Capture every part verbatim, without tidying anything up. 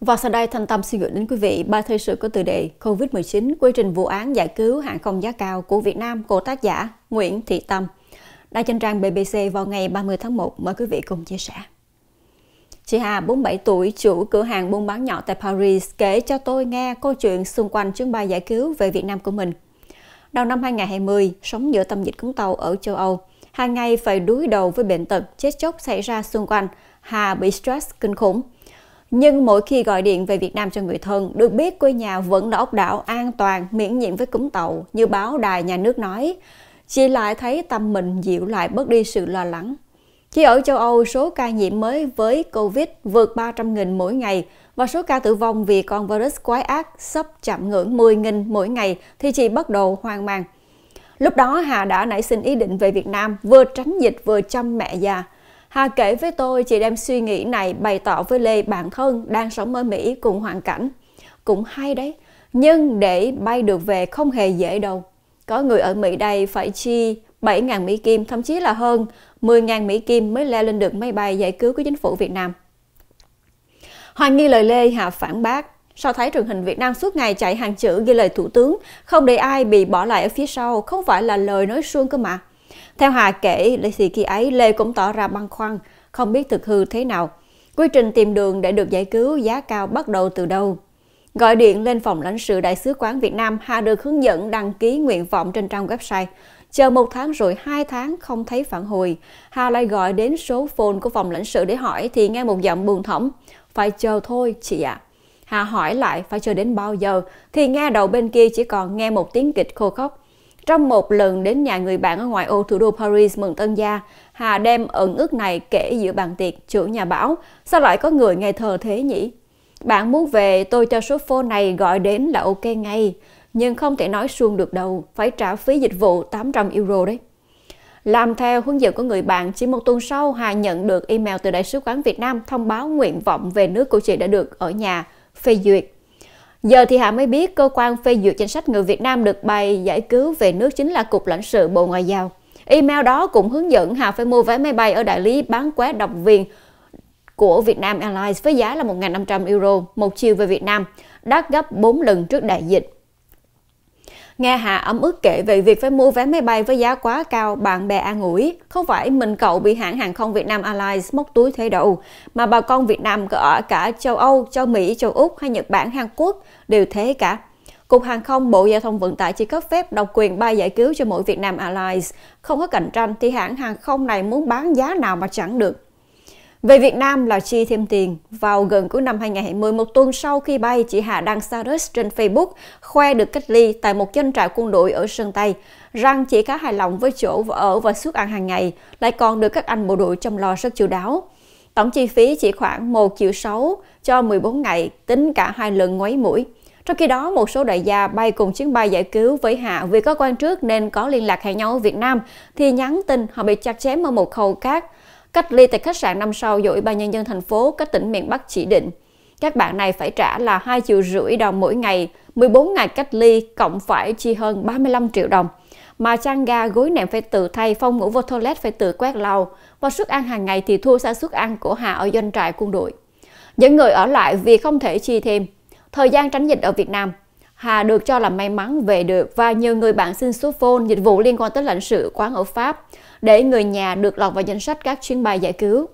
Và sau đây, Thanh Tâm xin gửi đến quý vị ba thời sự có tựa đề Covid mười chín, quy trình vụ án giải cứu hàng không giá cao của Việt Nam của tác giả Nguyễn Thị Tâm. Đã trên trang B B C vào ngày ba mươi tháng một, mời quý vị cùng chia sẻ. Chị Hà, bốn mươi bảy tuổi, chủ cửa hàng buôn bán nhỏ tại Paris, kể cho tôi nghe câu chuyện xung quanh chuyến bay giải cứu về Việt Nam của mình. Đầu năm hai nghìn không trăm hai mươi, sống giữa tâm dịch cứng tàu ở châu Âu, hàng ngày phải đối đầu với bệnh tật, chết chóc xảy ra xung quanh, Hà bị stress kinh khủng. Nhưng mỗi khi gọi điện về Việt Nam cho người thân, được biết quê nhà vẫn là ốc đảo an toàn, miễn nhiễm với cúm tàu, như báo đài nhà nước nói, chị lại thấy tâm mình dịu lại bớt đi sự lo lắng. Chỉ ở châu Âu, số ca nhiễm mới với Covid vượt ba trăm nghìn mỗi ngày và số ca tử vong vì con virus quái ác sắp chạm ngưỡng mười nghìn mỗi ngày thì chị bắt đầu hoang mang. Lúc đó Hà đã nảy sinh ý định về Việt Nam, vừa tránh dịch vừa chăm mẹ già. Hà kể với tôi chị đem suy nghĩ này bày tỏ với Lê, bạn thân đang sống ở Mỹ cùng hoàn cảnh. Cũng hay đấy, nhưng để bay được về không hề dễ đâu. Có người ở Mỹ đây phải chi bảy nghìn Mỹ Kim, thậm chí là hơn mười nghìn Mỹ Kim mới leo lên được máy bay giải cứu của chính phủ Việt Nam. Hoài nghi lời Lê, Hà phản bác. Sao thấy truyền hình Việt Nam suốt ngày chạy hàng chữ ghi lời thủ tướng, không để ai bị bỏ lại ở phía sau, không phải là lời nói suông cơ mà. Theo Hà kể, thì khi ấy Lê cũng tỏ ra băn khoăn, không biết thực hư thế nào. Quy trình tìm đường để được giải cứu giá cao bắt đầu từ đâu? Gọi điện lên phòng lãnh sự Đại sứ quán Việt Nam, Hà được hướng dẫn đăng ký nguyện vọng trên trang website. Chờ một tháng rồi hai tháng không thấy phản hồi, Hà lại gọi đến số phone của phòng lãnh sự để hỏi thì nghe một giọng buồn thỏng. Phải chờ thôi chị ạ. À. Hà hỏi lại phải chờ đến bao giờ thì nghe đầu bên kia chỉ còn nghe một tiếng kịch khô khốc. Trong một lần đến nhà người bạn ở ngoại ô thủ đô Paris mừng tân gia, Hà đem ẩn ức này kể giữa bàn tiệc, chủ nhà bảo, sao lại có người ngây thơ thế nhỉ? Bạn muốn về tôi cho số phone này gọi đến là ok ngay, nhưng không thể nói suông được đâu, phải trả phí dịch vụ tám trăm euro đấy. Làm theo hướng dẫn của người bạn, chỉ một tuần sau Hà nhận được email từ Đại sứ quán Việt Nam thông báo nguyện vọng về nước của chị đã được ở nhà phê duyệt. Giờ thì Hà mới biết cơ quan phê duyệt danh sách người Việt Nam được bay giải cứu về nước chính là Cục lãnh sự Bộ Ngoại giao. Email đó cũng hướng dẫn Hà phải mua vé máy bay ở đại lý bán vé độc quyền của Vietnam Airlines với giá là một nghìn năm trăm euro một chiều về Việt Nam, đắt gấp bốn lần trước đại dịch. Nghe Hà ấm ức kể về việc phải mua vé máy bay với giá quá cao, bạn bè an ủi, không phải mình cậu bị hãng hàng không Vietnam Airlines móc túi thế đâu, mà bà con Việt Nam ở cả châu Âu, châu Mỹ, châu Úc hay Nhật Bản, Hàn Quốc đều thế cả. Cục Hàng không Bộ Giao thông Vận tải chỉ cấp phép độc quyền bay giải cứu cho mỗi Vietnam Airlines, không có cạnh tranh thì hãng hàng không này muốn bán giá nào mà chẳng được. Về Việt Nam là chi thêm tiền. Vào gần cuối năm hai nghìn không trăm hai mươi, một tuần sau khi bay, chị Hà đăng status trên Facebook khoe được cách ly tại một doanh trại quân đội ở Sơn Tây, rằng chị khá hài lòng với chỗ ở và suất ăn hàng ngày, lại còn được các anh bộ đội chăm lo rất chu đáo. Tổng chi phí chỉ khoảng một triệu sáu cho mười bốn ngày, tính cả hai lần ngoáy mũi. Trong khi đó, một số đại gia bay cùng chuyến bay giải cứu với Hà vì có quen trước nên có liên lạc hẹn nhau ở Việt Nam, thì nhắn tin họ bị chặt chém ở một khâu cát. Cách ly tại khách sạn năm sao do Ủy ban Nhân dân thành phố các tỉnh miền Bắc chỉ định. Các bạn này phải trả là hai triệu rưỡi đồng mỗi ngày, mười bốn ngày cách ly cộng phải chi hơn ba mươi lăm triệu đồng. Mà chăn ga, gối nệm phải tự thay, phòng ngủ vô toilet phải tự quét lau. Và suất ăn hàng ngày thì thua xa suất ăn của Hà ở doanh trại quân đội. Những người ở lại vì không thể chi thêm. Thời gian tránh dịch ở Việt Nam, Hà được cho là may mắn về được và nhiều người bạn xin số phone dịch vụ liên quan tới lãnh sự quán ở Pháp để người nhà được lọt vào danh sách các chuyến bay giải cứu.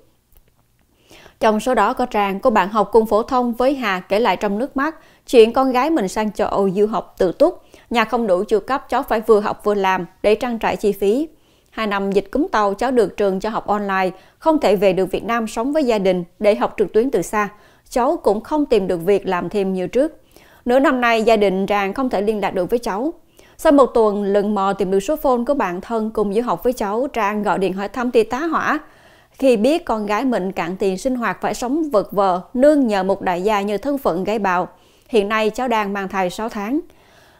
Trong số đó có Trang, cô bạn học cùng phổ thông với Hà kể lại trong nước mắt chuyện con gái mình sang châu Âu du học tự túc, nhà không đủ chu cấp cháu phải vừa học vừa làm để trang trải chi phí. Hai năm dịch cúm tàu cháu được trường cho học online, không thể về được Việt Nam sống với gia đình để học trực tuyến từ xa. Cháu cũng không tìm được việc làm thêm như trước. Nửa năm nay, gia đình Trang không thể liên lạc được với cháu. Sau một tuần lần mò tìm được số phone của bạn thân cùng du học với cháu, Trang gọi điện hỏi thăm thì tá hỏa. Khi biết con gái mình cạn tiền sinh hoạt phải sống vật vờ, nương nhờ một đại gia như thân phận gái bào. Hiện nay cháu đang mang thai sáu tháng.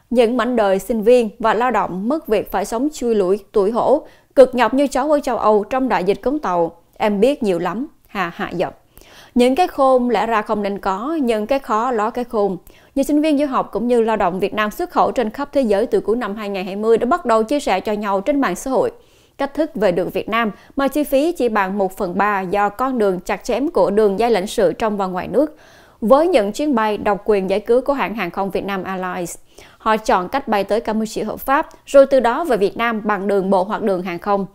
Những mảnh đời sinh viên và lao động mất việc phải sống chui lủi, tủi hổ, cực nhọc như cháu ở châu Âu trong đại dịch cấm tàu. Em biết nhiều lắm, Hà hạ giọng. Những cái khôn lẽ ra không nên có, nhưng cái khó ló cái khôn. Nhiều sinh viên du học cũng như lao động Việt Nam xuất khẩu trên khắp thế giới từ cuối năm hai nghìn không trăm hai mươi đã bắt đầu chia sẻ cho nhau trên mạng xã hội cách thức về được Việt Nam mà chi phí chỉ bằng một phần ba do con đường chặt chém của đường dây lãnh sự trong và ngoài nước. với những chuyến bay độc quyền giải cứu của hãng hàng không Vietnam Airlines. Họ chọn cách bay tới Campuchia hợp pháp, rồi từ đó về Việt Nam bằng đường bộ hoặc đường hàng không,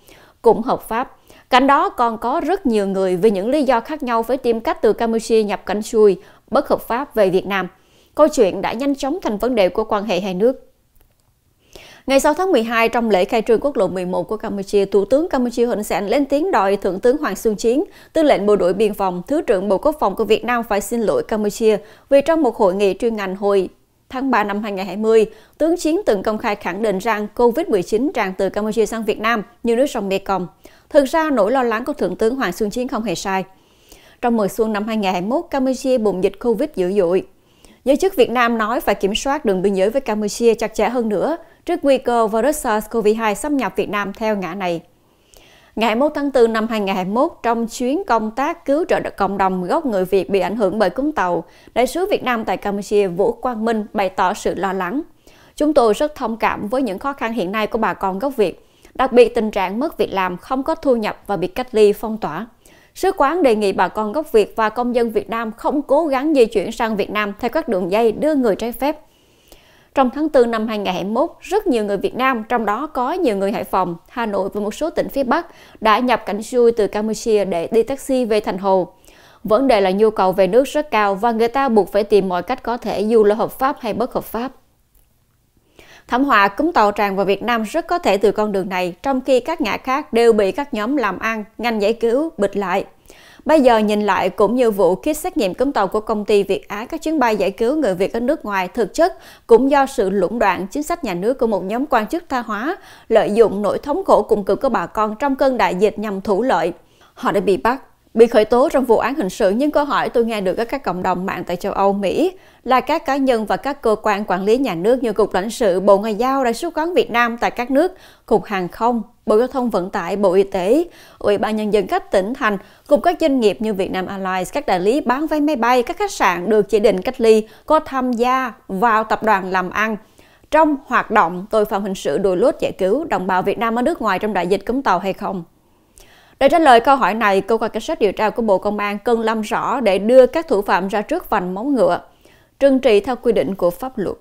cũng hợp pháp. Cạnh đó còn có rất nhiều người vì những lý do khác nhau phải tìm cách từ Campuchia nhập cảnh xuôi, bất hợp pháp về Việt Nam. Câu chuyện đã nhanh chóng thành vấn đề của quan hệ hai nước. Ngày sáu tháng mười hai, trong lễ khai trương quốc lộ mười một của Campuchia, Thủ tướng Campuchia Hun Sen lên tiếng đòi Thượng tướng Hoàng Xuân Chiến, Tư lệnh Bộ đội Biên phòng, Thứ trưởng Bộ Quốc phòng của Việt Nam phải xin lỗi Campuchia vì trong một hội nghị chuyên ngành hồi tháng ba năm hai nghìn không trăm hai mươi, tướng Chiến từng công khai khẳng định rằng Covid mười chín tràn từ Campuchia sang Việt Nam như nước sông Mekong. Thực ra, nỗi lo lắng của Thượng tướng Hoàng Xuân Chiến không hề sai. Trong mùa xuân năm hai nghìn không trăm hai mươi mốt, Campuchia bùng dịch Covid dữ dội. Giới chức Việt Nam nói phải kiểm soát đường biên giới với Campuchia chặt chẽ hơn nữa trước nguy cơ virus SARS-CoV hai xâm nhập Việt Nam theo ngã này. Ngày hai mươi mốt tháng tư năm hai nghìn không trăm hai mươi mốt, trong chuyến công tác cứu trợ cộng đồng gốc người Việt bị ảnh hưởng bởi cúm tàu, Đại sứ Việt Nam tại Campuchia Vũ Quang Minh bày tỏ sự lo lắng. Chúng tôi rất thông cảm với những khó khăn hiện nay của bà con gốc Việt, đặc biệt tình trạng mất việc làm, không có thu nhập và bị cách ly phong tỏa. Sứ quán đề nghị bà con gốc Việt và công dân Việt Nam không cố gắng di chuyển sang Việt Nam theo các đường dây đưa người trái phép. Trong tháng tư năm hai nghìn không trăm hai mươi mốt, rất nhiều người Việt Nam, trong đó có nhiều người Hải Phòng, Hà Nội và một số tỉnh phía Bắc đã nhập cảnh xuôi từ Campuchia để đi taxi về Thành Hồ. Vấn đề là nhu cầu về nước rất cao và người ta buộc phải tìm mọi cách có thể dù là hợp pháp hay bất hợp pháp. Thảm họa cúm tàu tràn vào Việt Nam rất có thể từ con đường này, trong khi các ngã khác đều bị các nhóm làm ăn, ngành giải cứu bịt lại. Bây giờ nhìn lại, cũng như vụ kit xét nghiệm cúm tàu của công ty Việt Á, các chuyến bay giải cứu người Việt ở nước ngoài thực chất cũng do sự lũng đoạn chính sách nhà nước của một nhóm quan chức tha hóa, lợi dụng nỗi thống khổ cùng cực của bà con trong cơn đại dịch nhằm thủ lợi. Họ đã bị bắt, bị khởi tố trong vụ án hình sự, nhưng câu hỏi tôi nghe được ở các cộng đồng mạng tại châu Âu, Mỹ là các cá nhân và các cơ quan quản lý nhà nước như Cục Lãnh sự, Bộ Ngoại giao, Đại sứ quán Việt Nam tại các nước, Cục Hàng không, Bộ Giao thông Vận tải, Bộ Y tế, Ủy ban Nhân dân các tỉnh, thành, cùng các doanh nghiệp như Vietnam Airlines, các đại lý bán vé máy bay, các khách sạn được chỉ định cách ly, có tham gia vào tập đoàn làm ăn trong hoạt động tội phạm hình sự đùi lốt giải cứu đồng bào Việt Nam ở nước ngoài trong đại dịch cúm tàu hay không? Để trả lời câu hỏi này, cơ quan cảnh sát điều tra của Bộ Công an cần làm rõ để đưa các thủ phạm ra trước vành móng ngựa, trừng trị theo quy định của pháp luật.